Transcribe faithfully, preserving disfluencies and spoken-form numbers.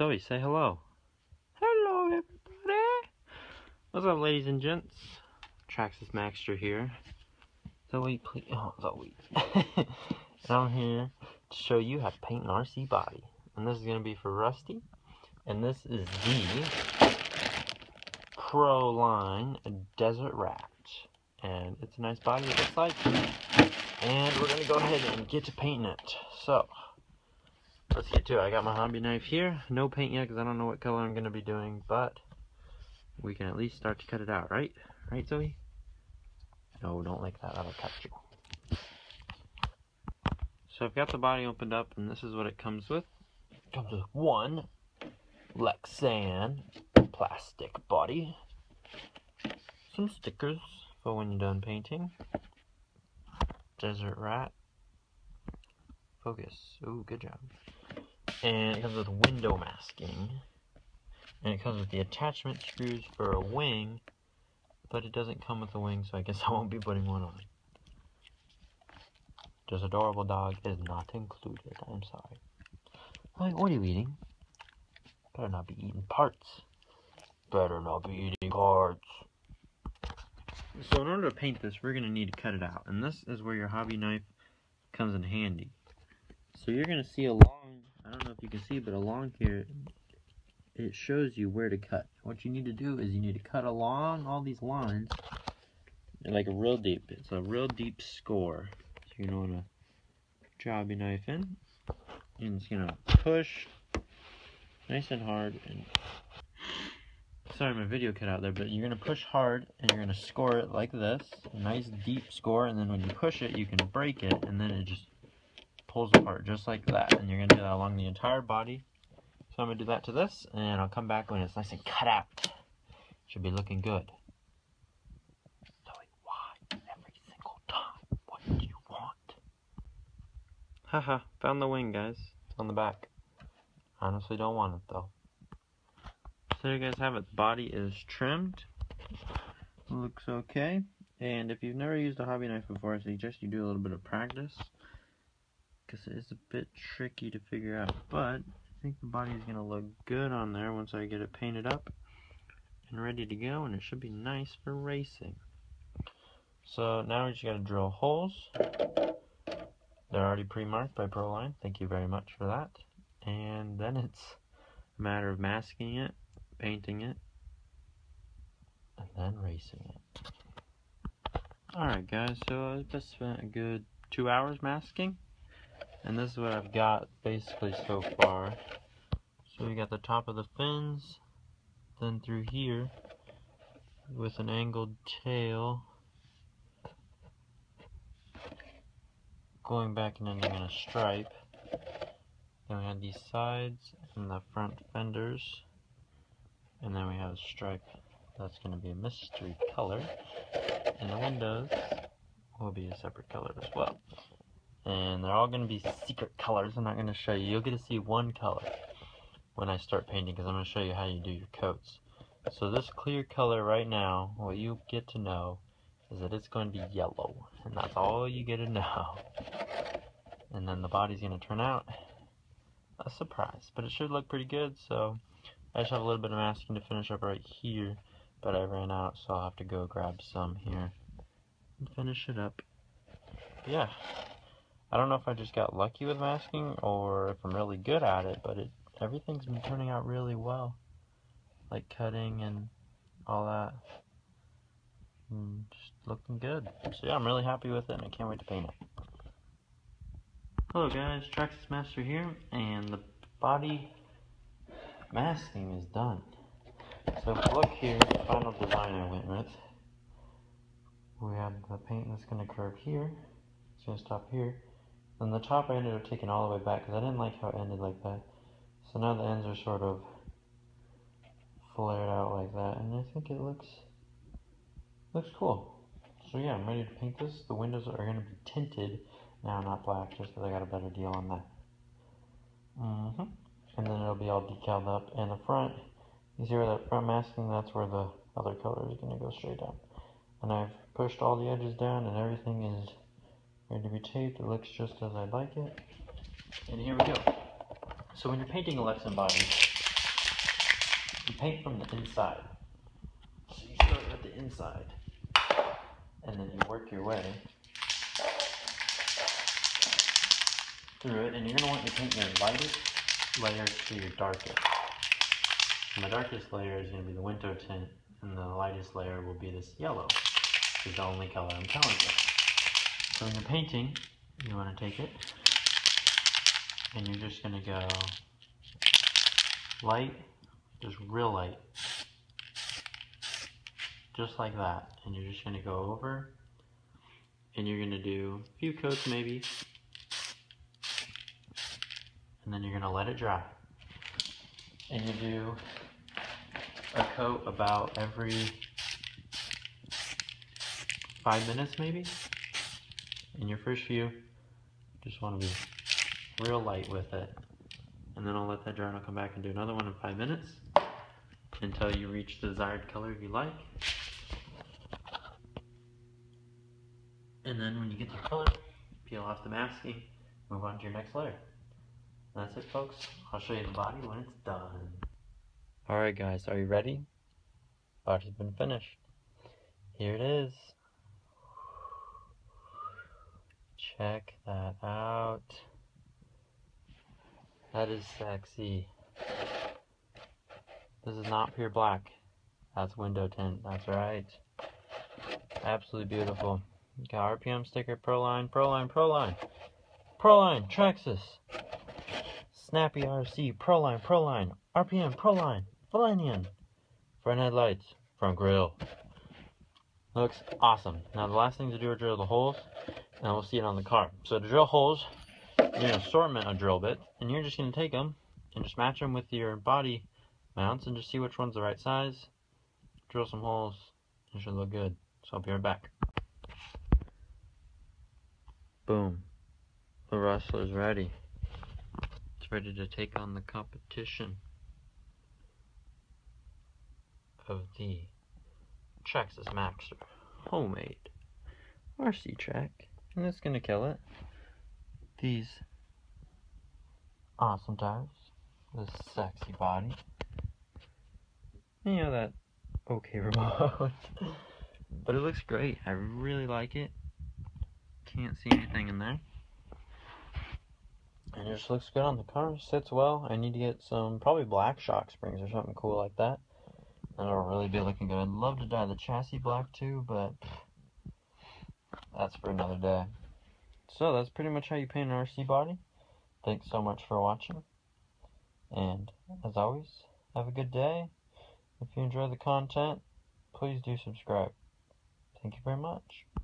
Zoe, say hello. Hello everybody! What's up ladies and gents? Traxxas Maxxer here. Zoe, please, oh Zoe. And I'm here to show you how to paint an R C body. And this is going to be for Rusty. And this is the Pro-Line Desert Rat. And it's a nice body, it looks like. And we're going to go ahead and get to painting it. So, let's get to it. I got my hobby knife here. No paint yet because I don't know what color I'm going to be doing, but we can at least start to cut it out, right? Right, Zoe? No, don't like that. That'll cut you. So I've got the body opened up, and this is what it comes with. It comes with one Lexan plastic body, some stickers for when you're done painting, Desert Rat, focus, ooh, good job, and it comes with window masking, and it comes with the attachment screws for a wing, but it doesn't come with a wing, so I guess I won't be putting one on. This adorable dog is not included, I'm sorry. Like, what are you eating? Better not be eating parts. Better not be eating parts. So in order to paint this, we're going to need to cut it out. And this is where your hobby knife comes in handy. So you're going to see along, I don't know if you can see, but along here, it shows you where to cut. What you need to do is you need to cut along all these lines, like a real deep, it's a real deep score. So you're going to want to drop your knife in, and it's going to push nice and hard. And sorry, my video cut out there, but you're going to push hard and you're going to score it like this. A nice deep score, and then when you push it, you can break it, and then it just pulls apart just like that. And you're going to do that along the entire body. So I'm going to do that to this, and I'll come back when it's nice and cut out. Should be looking good. So like, why every single time? What do you want? Haha, found the wing, guys. It's on the back. Honestly don't want it, though. So there you guys have it. The body is trimmed. Looks okay. And if you've never used a hobby knife before, I suggest you do a little bit of practice, because it is a bit tricky to figure out. But I think the body is going to look good on there once I get it painted up and ready to go. And it should be nice for racing. So now we just got to drill holes. They're already pre-marked by Pro-Line. Thank you very much for that. And then it's a matter of masking it, painting it, and then racing it. Alright guys, so I just spent a good two hours masking, and this is what I've got basically so far. So we got the top of the fins, then through here with an angled tail, going back and ending in a stripe. Then we have these sides and the front fenders. And then we have a stripe that's going to be a mystery color. And the windows will be a separate color as well. And they're all going to be secret colors. I'm not going to show you. You'll get to see one color when I start painting, because I'm going to show you how you do your coats. So this clear color right now, what you get to know is that it's going to be yellow. And that's all you get to know. And then the body's going to turn out a surprise. But it should look pretty good, so I just have a little bit of masking to finish up right here, but I ran out, so I'll have to go grab some here and finish it up. Yeah, I don't know if I just got lucky with masking or if I'm really good at it, but it everything's been turning out really well, like cutting and all that, and just looking good. So yeah, I'm really happy with it, and I can't wait to paint it. Hello guys, Traxxas Maxxer here, and the body masking is done. So if you look here, the final design I went with, we have the paint that's going to curve here, it's going to stop here, then the top I ended up taking all the way back because I didn't like how it ended like that, so now the ends are sort of flared out like that, and I think it looks looks cool. So yeah, I'm ready to paint this. The windows are going to be tinted now, not black, just because I got a better deal on that. Mm-hmm. And then it'll be all decaled up. And the front, you see where that front masking, that's where the other color is going to go straight up. And I've pushed all the edges down, and everything is ready to be taped. It looks just as I like it. And here we go. So when you're painting a Lexan body, You paint from the inside. So you start with the inside, and then you work your way through it, and you're going to want to paint your lightest layers to your darkest. And the darkest layer is going to be the winter tint, and the lightest layer will be this yellow, which is the only color I'm telling you. So when you're painting, you want to take it, and you're just going to go light, just real light, just like that, and you're just going to go over, and you're going to do a few coats maybe, and then you're going to let it dry, and you do a coat about every five minutes maybe. In your first few, just want to be real light with it, and then I'll let that dry, and I'll come back and do another one in five minutes until you reach the desired color you like. And then when you get your color, peel off the masking, move on to your next layer. That's it, folks. I'll show you the body when it's done. Alright guys, are you ready? Body's been finished. Here it is. Check that out. That is sexy. This is not pure black. That's window tint. That's right. Absolutely beautiful. Got R P M sticker, Pro-Line, Pro-Line, Pro-Line. Pro-Line, Traxxas. Snappy R C, Pro-Line, Pro-Line, R P M, Pro-Line, Millennium. Front headlights, front grill. Looks awesome. Now the last thing to do is drill the holes, and we'll see it on the car. So to drill holes, you're going to assortment a drill bit, and you're just going to take them and just match them with your body mounts and just see which one's the right size. Drill some holes, it should look good. So I'll be right back. Boom. The Rustler's ready. Ready to take on the competition of the Traxxas Maxxer homemade R C track, and it's gonna kill it. These awesome tires, this sexy body, you know, that okay remote. But it looks great. I really like it. Can't see anything in there. And it just looks good on the car, sits well. I need to get some, probably black shock springs or something cool like that. That'll really be looking good. I'd love to dye the chassis black too, but that's for another day. So that's pretty much how you paint an R C body. Thanks so much for watching. And as always, have a good day. If you enjoy the content, please do subscribe. Thank you very much.